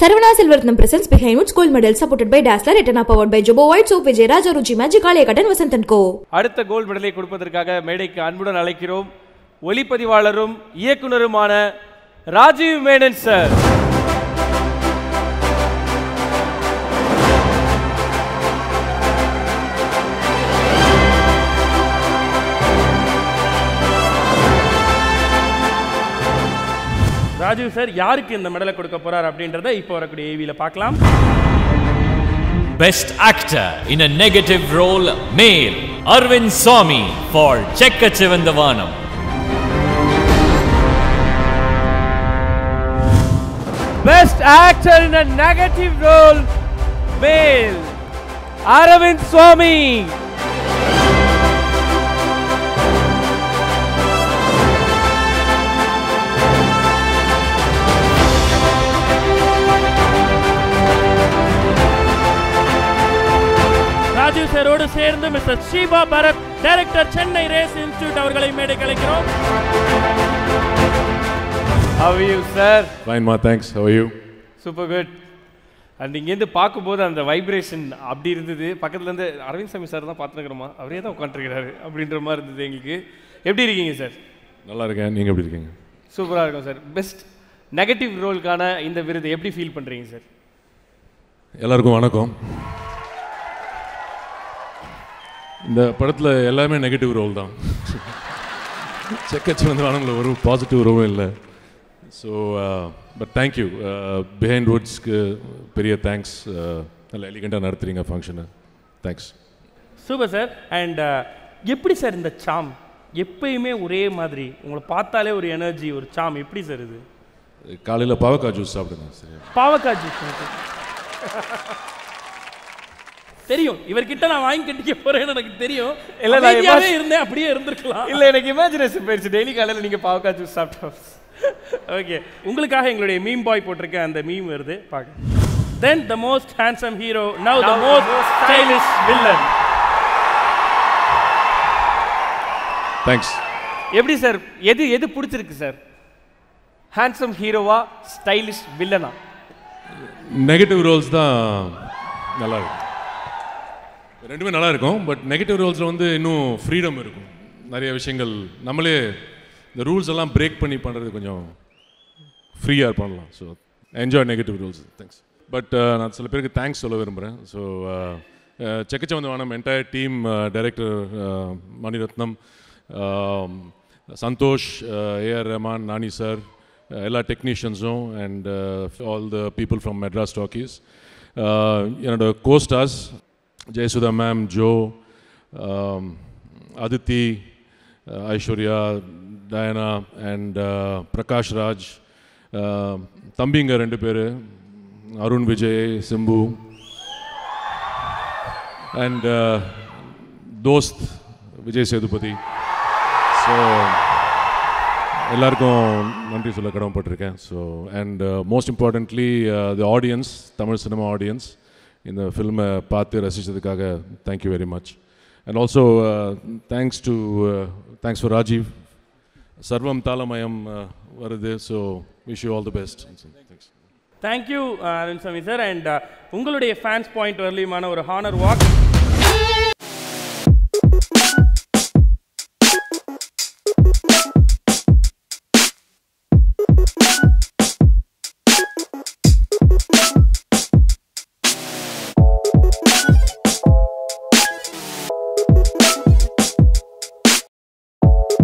Sarvada Silver presents behind its gold medal supported by Dazzler Etana powered by Joba White soap Vijay Raja Ruchi Magic and Basantanko. அடுத்த gold மெடலை கொடுப்பதற்காக மேடைக்கு அன்புடன் அழைக்கிறோம் ஒளிப்பதிவாளரும் இயக்குனருமான ராஜீவ் மேனன் சார். ராஜீவ் சார் யாருக்கு இந்த மெடலை கொடுக்க போறார் அப்படின்றதை இப்போ வரக்கூடிய ஏவில பார்க்கலாம். Best actor in a negative role male Arvind Swami for Chekka Chivantha Vaanam. Best actor in a negative role male Arvind Swami. சரோடு சேர்ந்து மிஸ்டர் சீபா Bharat director Chennai race institute அவர்களை மேடைக்கு அழைக்கிறோம். How are you sir? Fine ma, thanks. How are you? Super good. And இங்க இருந்து பாக்கும்போது அந்த vibration அப்படி இருந்தது. பக்கத்துல இருந்து அரவிந்த் சாமி சார் தான் பாத்துக்கறோமா? அவரே தான் உட்கார்ந்திருக்காரு அப்படின்ற மாதிரி இருந்தது உங்களுக்கு. எப்படி இருக்கீங்க சார்? நல்லா இருக்கேன். நீங்க எப்படி இருக்கீங்க? சூப்பரா இருக்கோம் சார். பெஸ்ட் நெகட்டிவ் ரோல்கான இந்த விருது எப்படி ஃபீல் பண்றீங்க சார்? எல்லாருக்கும் வணக்கம். இந்த படத்தில் எல்லாமே நெகட்டிவ் ரோல் தான். செக்க சிவந்த வானம்ல ஒரு பாசிட்டிவ் ரோலும் இல்லை. ஸோ பட் தேங்க்யூ பிஹைண்ட் வுட்ஸ்க்கு பெரிய தேங்க்ஸ். நல்ல எலிகண்டாக நடத்துகிறீங்க ஃபங்க்ஷனை. தேங்க்ஸ். Super sir. அண்ட் எப்படி சார் இந்த சாம் எப்பயுமே ஒரே மாதிரி உங்களை பார்த்தாலே ஒரு எனர்ஜி ஒரு சாம் எப்படி சார் இது? காலையில் பாவக்காய் ஜூஸ் சாப்பிடுங்க. சரி பாவக்காய் ஜூஸ் தெரியும் இவர்கிட்ட நான் வாங்கி கட்டிக்க போறேன்னு எனக்கு தெரியும். எல்லாமே இருந்தேன் அப்படியே இருந்திருக்கலாம். இல்லை எனக்கு இமேஜினேஷன் போயிடுச்சு. டெய்லி காலையில் நீங்கள் பாவக்காய் ஜூஸ் சாப்பிட்டோம். ஓகே உங்களுக்காக எங்களுடைய மீம் பாய் போட்டிருக்கேன். அந்த மீம் வருது பார்க்க. Then the most handsome hero now the most stylish villain. Thanks. எப்படி சார் எது எது பிடிச்சிருக்கு சார்? ஹேண்ட்ஸம் ஹீரோவா ஸ்டைலிஷ் வில்லனா? நெகட்டிவ் ரோல்ஸ் தான் நல்லா இருக்கும். ரெண்டுமே நல்லா இருக்கும். பட் நெகட்டிவ் ரோல்ஸில் வந்து இன்னும் ஃப்ரீடம் இருக்கும். நிறைய விஷயங்கள் நம்மளே இந்த ரூல்ஸ் எல்லாம் பிரேக் பண்ணி பண்ணுறது கொஞ்சம் ஃப்ரீயாக பண்ணலாம். So enjoy negative roles. Thanks. But நான் சில பேருக்கு தேங்க்ஸ் சொல்ல விரும்புகிறேன். So Chekka Chivantha Vaanam entire team, director Maniratnam, Santosh, AR Rahman, Nani sir, எல்லா டெக்னீஷியன்ஸும் and all the people from Madras Talkies, என்னோட costars Jayasudha ma'am, Joe, Aditi, Aishwarya, Diana and Prakash Raj, Thambinga rendu peru, Arun Vijay, Simbu and Dost, Vijay Sethupathi. So, ellarkum nandri solla kadamappattirukken. So, and most importantly, the audience, Tamil cinema audience. இந்த ஃபில்மை பார்த்து ரசித்ததுக்காக thank you very much. And also thanks for Rajiv. Sarvam Thaalamayam வருது. So wish you all the best. Thank you Aravind சாமி sir. And உங்களுடைய fans point வரலியுமான ஒரு honour walk.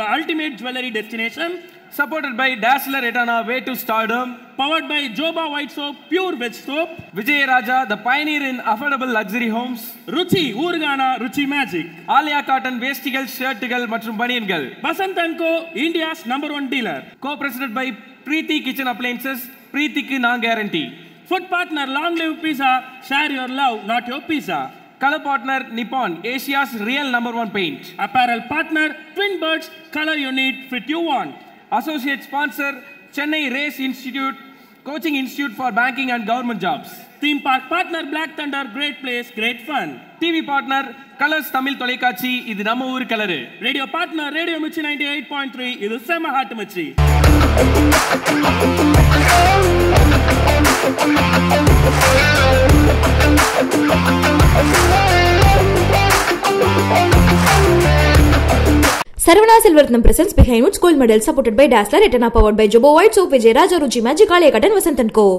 The ultimate jewelry destination, supported by Dazzler Etana, way to stardom, powered by Joba White soap, pure veg soap, Vijay Raja, the pioneer in affordable luxury homes, Ruchi Urgana, Ruchi Magic, Alia Cotton vestigal, shirtigal மற்றும் பனியன்கள், Basantanko, India's number 1 dealer, co-presented by Preeti Kitchen Appliances, Preethikku na guarantee. Food partner Long Live Pizza, share your love, not your pizza. Color partner Nippon, Asia's real #1 paint. Apparel partner Twin Birds, color you need, fit you want. Associate sponsor Chennai Race Institute, coaching institute for banking and government jobs. Theme park partner Black Thunder, great place, great fun. TV partner Colors Tamil Tolekachi, idu nama oor color. Radio partner Radio Michi 98.3, idu sema hot michi. Sarvada Silver presents behind woods gold medal supported by Dazzler Etana, powered by Joba White Soap, Vijay Raja, Ruchi Magic, A.R. Rahman, Basantanko.